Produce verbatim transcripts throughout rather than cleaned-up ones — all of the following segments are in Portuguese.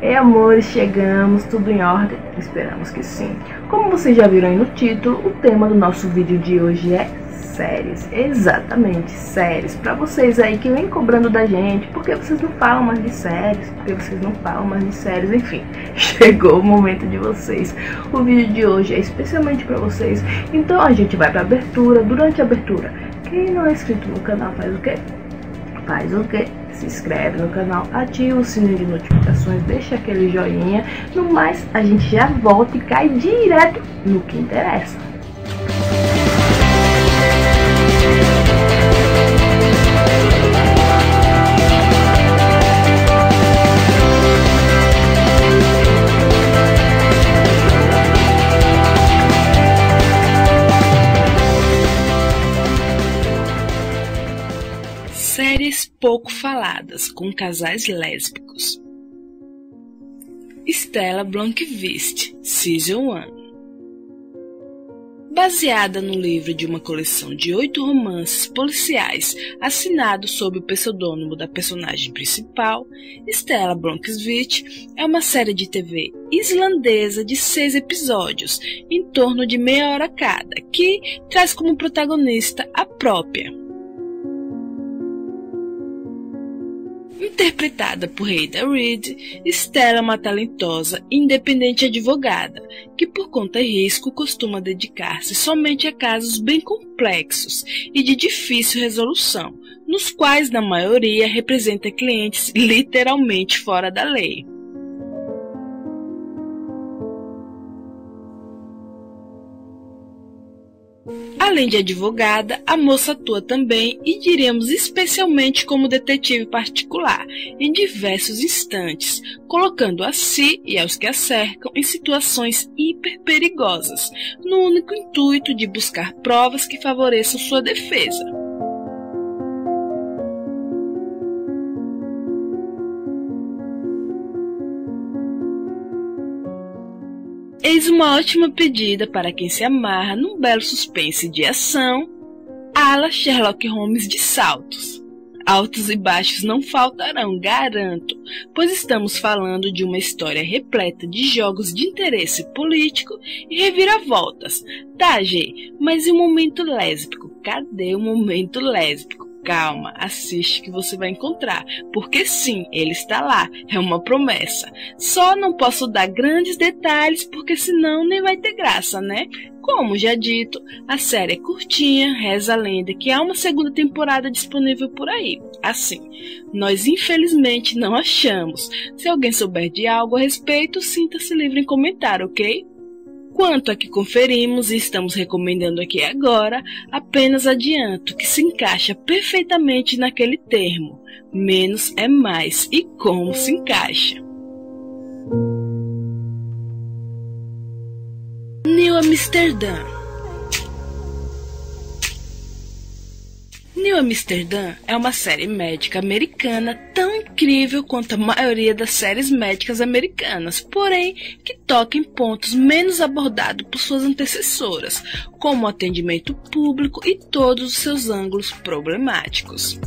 E amores, chegamos, tudo em ordem? Esperamos que sim. Como vocês já viram aí no título, o tema do nosso vídeo de hoje é séries. Exatamente, séries. Pra vocês aí que vem cobrando da gente, porque vocês não falam mais de séries, porque vocês não falam mais de séries, enfim, chegou o momento de vocês. O vídeo de hoje é especialmente pra vocês, então a gente vai pra abertura. Durante a abertura, quem não é inscrito no canal faz o quê? Faz o quê? Se inscreve no canal, ativa o sininho de notificações, deixa aquele joinha. No mais, a gente já volta e cai direto no que interessa. Séries pouco faladas com casais lésbicos. Stella Blómkvist, Season um. Baseada no livro de uma coleção de oito romances policiais assinados sob o pseudônimo da personagem principal, Stella Blómkvist é uma série de T V islandesa de seis episódios, em torno de meia hora cada, que traz como protagonista a própria. Interpretada por Ada Reed, Stella é uma talentosa e independente advogada, que por conta e risco costuma dedicar-se somente a casos bem complexos e de difícil resolução, nos quais na maioria representa clientes literalmente fora da lei. Além de advogada, a moça atua também e diremos especialmente como detetive particular, em diversos instantes, colocando a si e aos que a cercam em situações hiperperigosas, no único intuito de buscar provas que favoreçam sua defesa. Eis uma ótima pedida para quem se amarra num belo suspense de ação, ala Sherlock Holmes de saltos. Altos e baixos não faltarão, garanto, pois estamos falando de uma história repleta de jogos de interesse político e reviravoltas. Tá, G, mas e o momento lésbico? Cadê o momento lésbico? Calma, assiste que você vai encontrar, porque sim, ele está lá, é uma promessa. Só não posso dar grandes detalhes, porque senão nem vai ter graça, né? Como já dito, a série é curtinha, reza a lenda que há uma segunda temporada disponível por aí. Assim, nós infelizmente não achamos. Se alguém souber de algo a respeito, sinta-se livre em comentar, ok? Quanto a que conferimos e estamos recomendando aqui agora, apenas adianto que se encaixa perfeitamente naquele termo, menos é mais e como se encaixa. New Amsterdam. New Amsterdam é uma série médica americana tão incrível quanto a maioria das séries médicas americanas, porém que toca em pontos menos abordados por suas antecessoras, como o atendimento público e todos os seus ângulos problemáticos.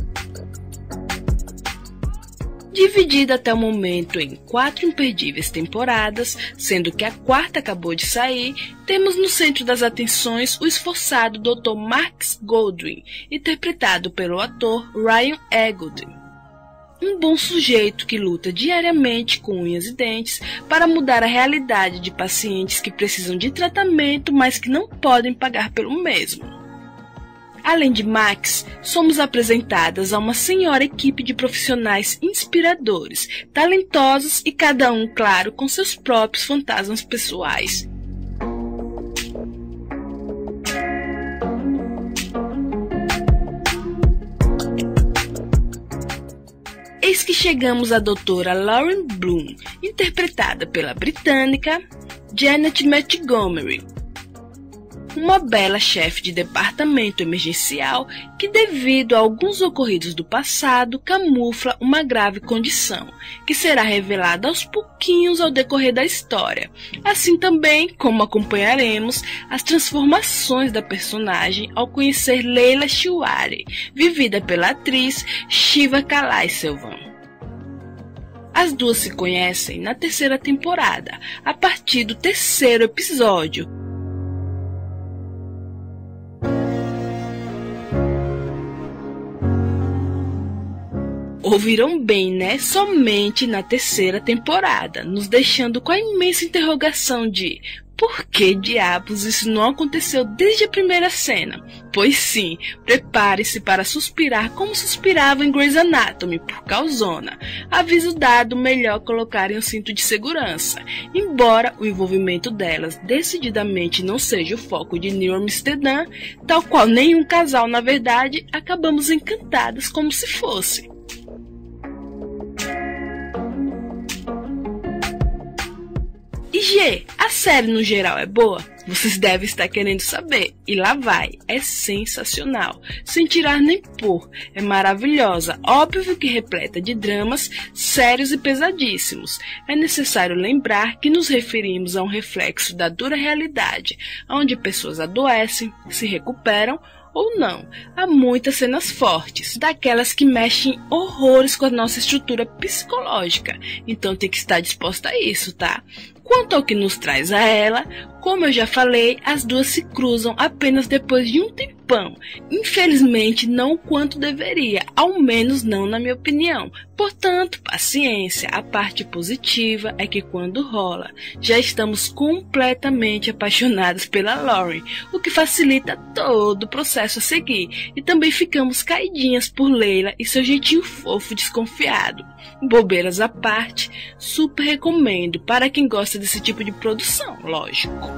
Dividida até o momento em quatro imperdíveis temporadas, sendo que a quarta acabou de sair, temos no centro das atenções o esforçado doutor Max Goldwyn, interpretado pelo ator Ryan Eggold. Um bom sujeito que luta diariamente com unhas e dentes para mudar a realidade de pacientes que precisam de tratamento, mas que não podem pagar pelo mesmo. Além de Max, somos apresentadas a uma senhora equipe de profissionais inspiradores, talentosos e cada um, claro, com seus próprios fantasmas pessoais. Eis que chegamos à doutora Lauren Bloom, interpretada pela britânica Janet Montgomery. Uma bela chefe de departamento emergencial que, devido a alguns ocorridos do passado, camufla uma grave condição, que será revelada aos pouquinhos ao decorrer da história. Assim também, como acompanharemos, as transformações da personagem ao conhecer Leila Chiuare, vivida pela atriz Shiva Kalaiselvan. As duas se conhecem na terceira temporada, a partir do terceiro episódio. Ouviram bem, né? Somente na terceira temporada, nos deixando com a imensa interrogação de por que diabos isso não aconteceu desde a primeira cena? Pois sim, prepare-se para suspirar como suspirava em Grey's Anatomy por Calzona. Aviso dado, melhor colocarem um cinto de segurança. Embora o envolvimento delas decididamente não seja o foco de New Amsterdam, tal qual nenhum casal na verdade, acabamos encantadas como se fosse. G, a série no geral é boa? Vocês devem estar querendo saber. E lá vai, é sensacional. Sem tirar nem pôr, é maravilhosa. Óbvio que repleta de dramas sérios e pesadíssimos. É necessário lembrar que nos referimos a um reflexo da dura realidade, onde pessoas adoecem, se recuperam ou não. Há muitas cenas fortes, daquelas que mexem horrores com a nossa estrutura psicológica. Então tem que estar disposta a isso, tá? Quanto ao que nos traz a ela, como eu já falei, as duas se cruzam apenas depois de um tempão. Infelizmente, não o quanto deveria, ao menos não na minha opinião. Portanto, paciência. A parte positiva é que quando rola, já estamos completamente apaixonados pela Lauren, o que facilita todo o processo a seguir. E também ficamos caidinhas por Leila e seu jeitinho fofo desconfiado. Bobeiras à parte, super recomendo para quem gosta desse tipo de produção, lógico.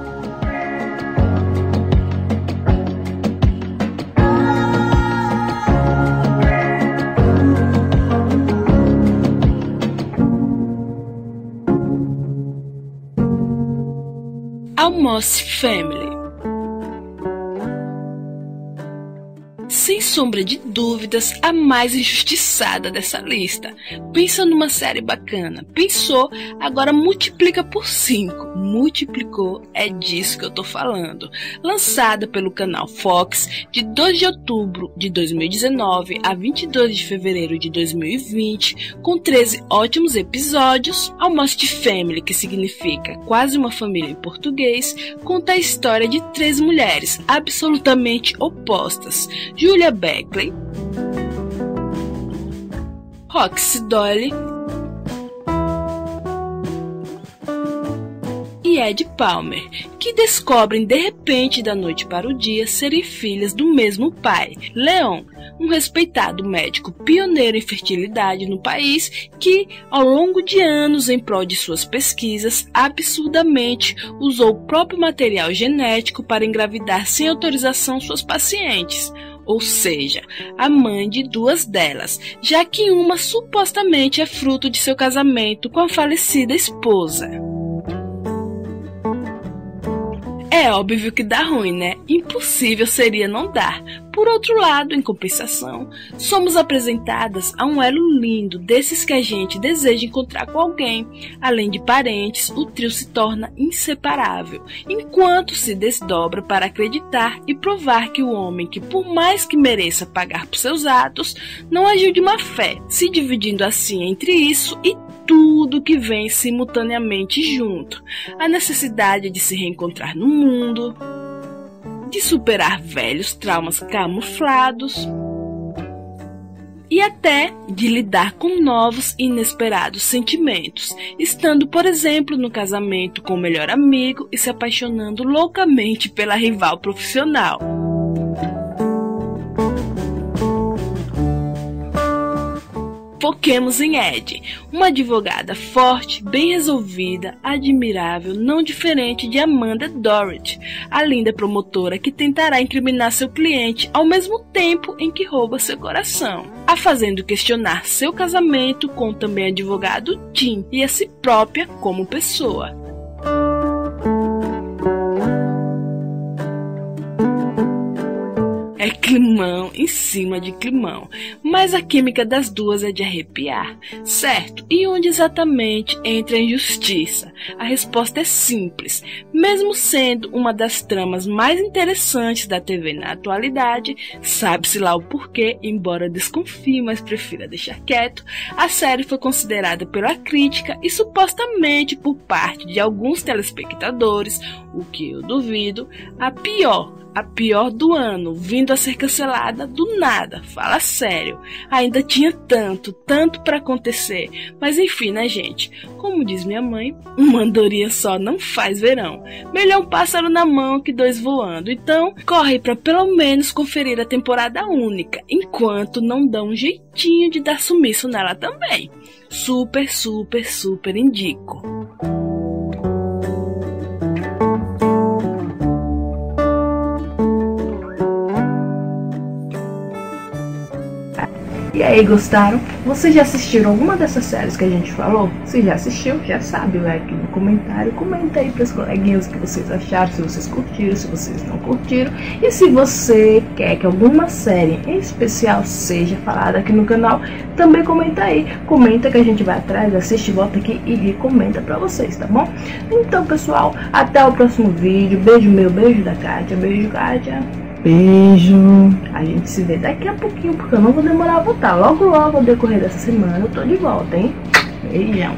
Almost Family. Sem sombra de dúvidas, a mais injustiçada dessa lista. Pensa numa série bacana. Pensou, agora multiplica por cinco. Multiplicou, é disso que eu tô falando. Lançada pelo canal Fox de dois de outubro de dois mil e dezenove a vinte e dois de fevereiro de dois mil e vinte, com treze ótimos episódios, Almost Family, que significa quase uma família em português, conta a história de três mulheres absolutamente opostas. Júlia Beckley, Roxy Doyle e Ed Palmer, que descobrem de repente da noite para o dia serem filhas do mesmo pai, Leon, um respeitado médico pioneiro em fertilidade no país que, ao longo de anos em prol de suas pesquisas, absurdamente usou o próprio material genético para engravidar sem autorização suas pacientes. Ou seja, a mãe de duas delas, já que uma supostamente é fruto de seu casamento com a falecida esposa. É óbvio que dá ruim, né? Impossível seria não dar. Por outro lado, em compensação, somos apresentadas a um elo lindo desses que a gente deseja encontrar com alguém. Além de parentes, o trio se torna inseparável, enquanto se desdobra para acreditar e provar que o homem que, por mais que mereça pagar por seus atos, não agiu de má fé, se dividindo assim entre isso e tudo que vem simultaneamente junto. A necessidade de se reencontrar no mundo, de superar velhos traumas camuflados e até de lidar com novos e inesperados sentimentos, estando, por exemplo, no casamento com o melhor amigo e se apaixonando loucamente pela rival profissional. Foquemos em Ed, uma advogada forte, bem resolvida, admirável, não diferente de Amanda Dorrit, a linda promotora que tentará incriminar seu cliente ao mesmo tempo em que rouba seu coração, a fazendo questionar seu casamento com também o advogado Tim e a si própria como pessoa. É climão em cima de climão, mas a química das duas é de arrepiar, certo? E onde exatamente entra a injustiça? A resposta é simples. Mesmo sendo uma das tramas mais interessantes da T V na atualidade, sabe-se lá o porquê, embora desconfie, mas prefira deixar quieto, a série foi considerada pela crítica e supostamente por parte de alguns telespectadores, o que eu duvido, a pior. A pior do ano, vindo a ser cancelada do nada, fala sério. Ainda tinha tanto, tanto pra acontecer. Mas enfim, né, gente? Como diz minha mãe, uma andorinha só não faz verão. Melhor um pássaro na mão que dois voando. Então, corre pra pelo menos conferir a temporada única, enquanto não dá um jeitinho de dar sumiço nela também. Super, super, super indico. E aí, gostaram? Vocês já assistiram alguma dessas séries que a gente falou? Se já assistiu, já sabe, vai aqui no comentário. Comenta aí pros coleguinhas o que vocês acharam, se vocês curtiram, se vocês não curtiram. E se você quer que alguma série em especial seja falada aqui no canal, também comenta aí. Comenta que a gente vai atrás, assiste, volta aqui e recomenda pra vocês, tá bom? Então, pessoal, até o próximo vídeo. Beijo meu, beijo da Kátia, beijo Kátia. Beijo, a gente se vê daqui a pouquinho, porque eu não vou demorar a voltar, logo logo ao decorrer dessa semana eu tô de volta, hein? Beijão.